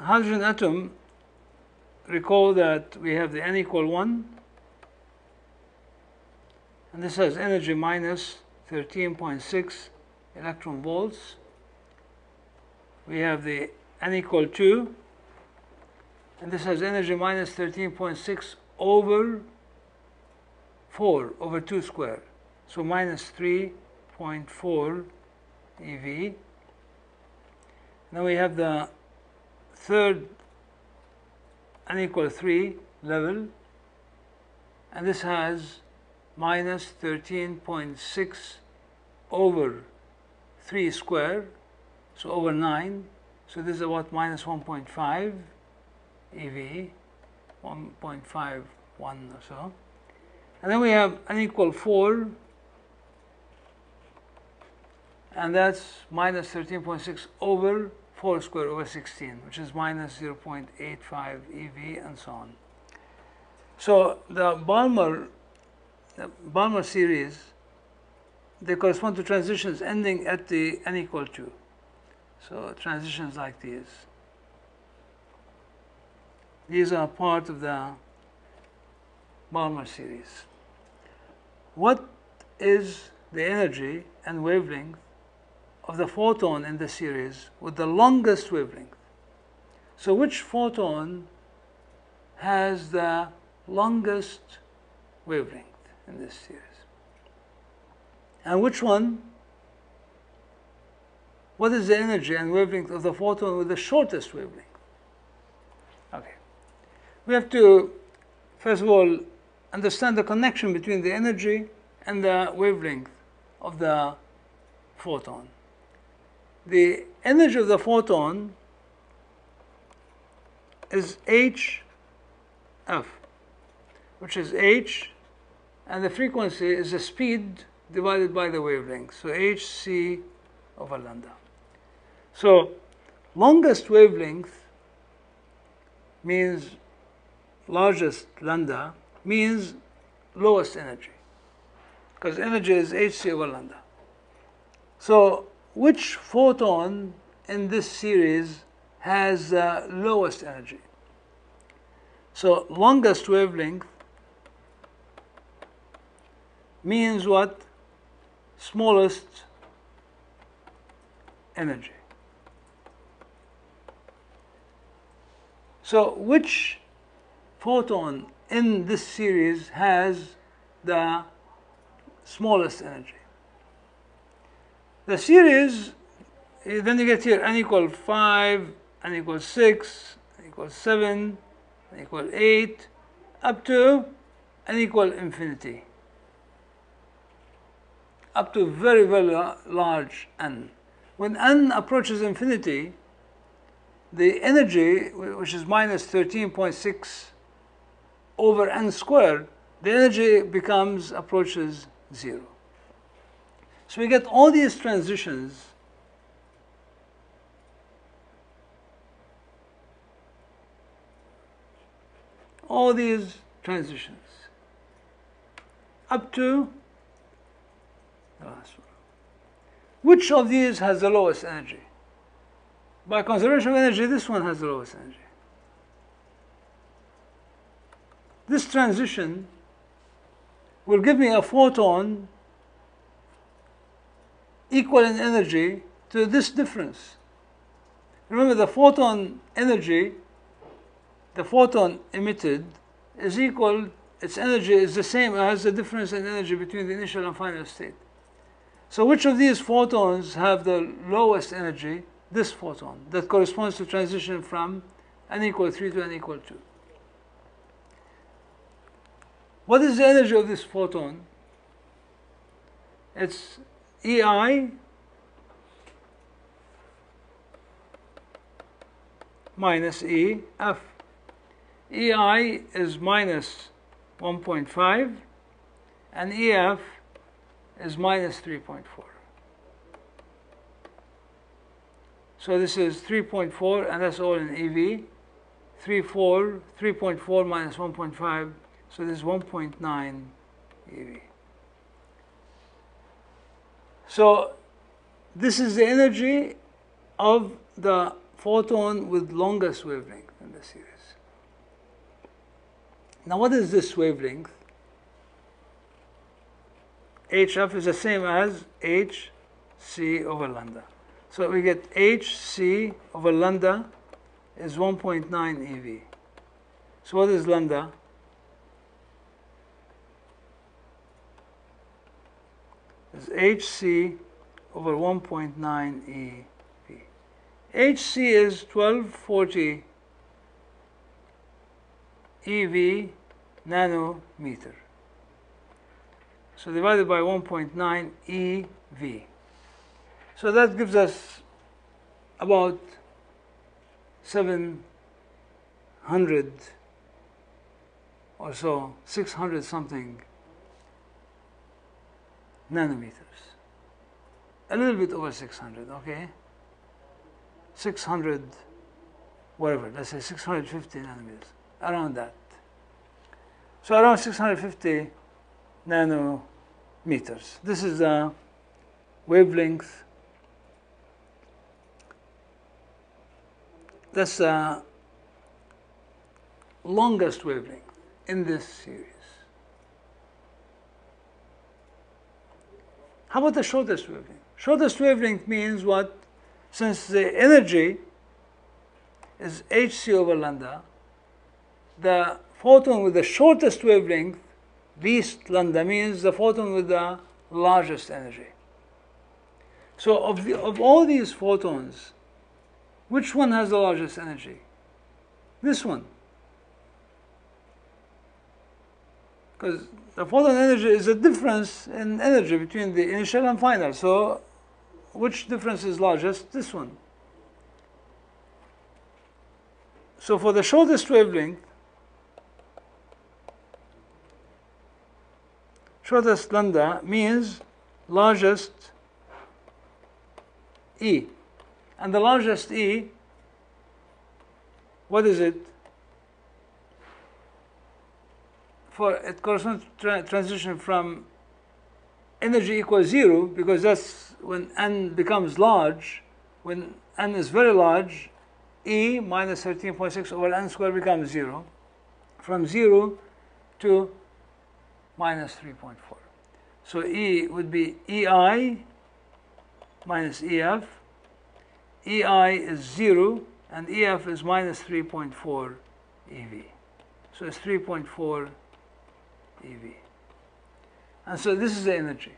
hydrogen atom, recall that we have the n equal 1, and this has energy minus 13.6 electron volts. We have the n equal 2, and this has energy minus 13.6 over 4 over 2 squared, so minus 3.4 eV. Now we have the third n equal 3 level, and this has minus 13.6 over 3 squared, so over 9, so this is about minus 1.5 eV, 1.51 or so. And then we have n equal 4, and that's minus 13.6 over 4 squared over 16, which is minus 0.85 eV, and so on. So the Balmer series, they correspond to transitions ending at the n equal 2. So transitions like these. These are part of the Balmer series. What is the energy and wavelength of the photon in the series with the longest wavelength? So which photon has the longest wavelength in this series? And which one? What is the energy and wavelength of the photon with the shortest wavelength? Okay. We have to, first of all, understand the connection between the energy and the wavelength of the photon. The energy of the photon is hf, which is h, and the frequency is the speed divided by the wavelength, so hc over lambda. So longest wavelength means largest lambda, means lowest energy, because energy is hc over lambda. So which photon in this series has the lowest energy? So longest wavelength means what? Smallest energy. So which photon in this series has the smallest energy? The series, then you get here n equal 5, n equal 6, n equal 7, n equal 8, up to n equal infinity, up to very, very large n. When n approaches infinity, the energy, which is minus 13.6 over n squared, the energy approaches 0. So we get all these transitions up to the last one. Which of these has the lowest energy? By conservation of energy, this one has the lowest energy. This transition will give me a photon equal in energy to this difference. Remember, the photon energy, the photon emitted, is equal, its energy is the same as the difference in energy between the initial and final state. So which of these photons have the lowest energy? This photon that corresponds to transition from n equal 3 to n equal 2. What is the energy of this photon? It's EI minus EF. EI is minus 1.5 and EF is minus 3.4. So this is 3.4, and that's all in EV. 3.4 minus 1.5, so this is 1.9 EV. So this is the energy of the fought on with longest wavelength in the series. Now what is this wavelength? HF is the same as HC over lambda. So we get HC over lambda is 1.9 eV. So what is lambda? It's HC over 1.9 eV. HC is 1240 eV nanometer. So divided by 1.9 eV. So that gives us about 700 or so, 600 something nanometers. A little bit over 600, okay? 600, whatever, let's say 650 nanometers, around that. So around 650 nanometers. This is the wavelength. That's the longest wavelength in this series. How about the shortest wavelength? Shortest wavelength means what? Since the energy is hc over lambda, the photon with the shortest wavelength, least lambda, means the photon with the largest energy. So of all these photons, which one has the largest energy? This one. Because the photon energy is a difference in energy between the initial and final. So which difference is largest? This one. So for the shortest wavelength, shortest lambda means largest E. And the largest E, what is it? For it corresponds to transition from energy equals zero, because that's when n becomes large. When n is very large, E minus 13.6 over n squared becomes zero. From zero to minus 3.4. So E would be EI minus EF. EI is 0 and EF is minus 3.4 eV. So it's 3.4 eV. And so this is the energy.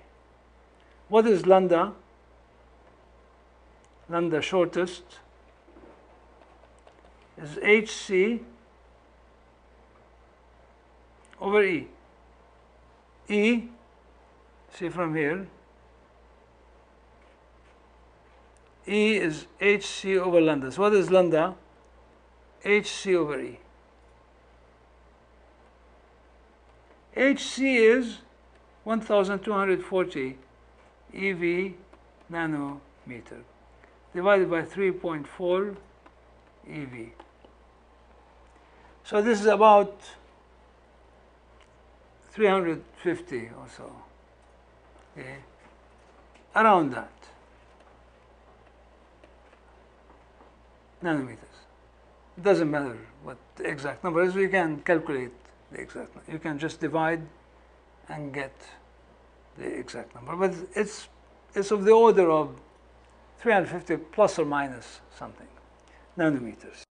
What is lambda? Lambda shortest is HC over E. E, see from here, E is HC over lambda. So what is lambda? HC over E. HC is 1240 eV nanometer divided by 3.4 eV. So this is about 350 or so, okay, around that. Nanometers. It doesn't matter what the exact number is. You can calculate the exact number. You can just divide and get the exact number. But it's of the order of 350 plus or minus something nanometers.